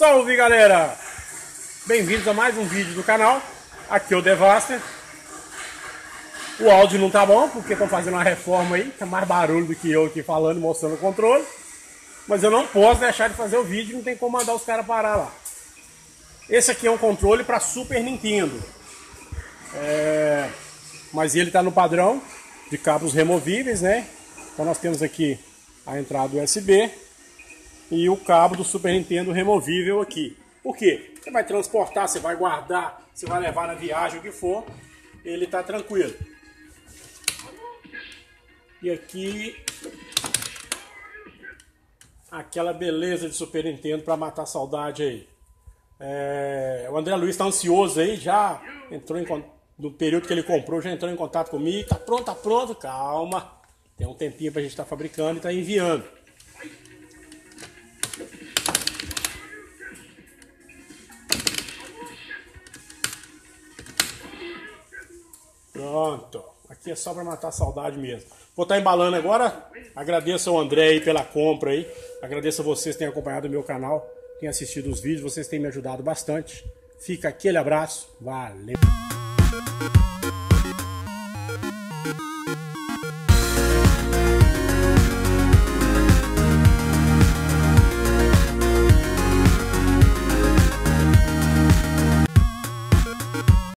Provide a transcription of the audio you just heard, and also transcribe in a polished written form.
Salve, galera! Bem-vindos a mais um vídeo do canal. Aqui é o Devaster. O áudio não tá bom, porque estão fazendo uma reforma aí. Tá mais barulho do que eu aqui falando, mostrando o controle. Mas eu não posso deixar de fazer o vídeo, não tem como mandar os caras parar lá. Esse aqui é um controle para Super Nintendo. Mas ele tá no padrão de cabos removíveis, né? Então nós temos aqui a entrada USB e o cabo do Super Nintendo removível aqui. Por quê? Você vai transportar, você vai guardar, você vai levar na viagem, o que for, ele tá tranquilo. E aqui, aquela beleza de Super Nintendo para matar a saudade aí. O André Luis tá ansioso aí, já entrou em contato, no período que ele comprou, já entrou em contato comigo. Tá pronto, calma. Tem um tempinho pra gente tá fabricando e tá enviando. Pronto, aqui é só para matar a saudade mesmo. Vou estar embalando agora. Agradeço ao André aí pela compra aí. Agradeço a vocês que têm acompanhado o meu canal, têm assistido os vídeos, vocês têm me ajudado bastante. Fica aquele abraço, valeu!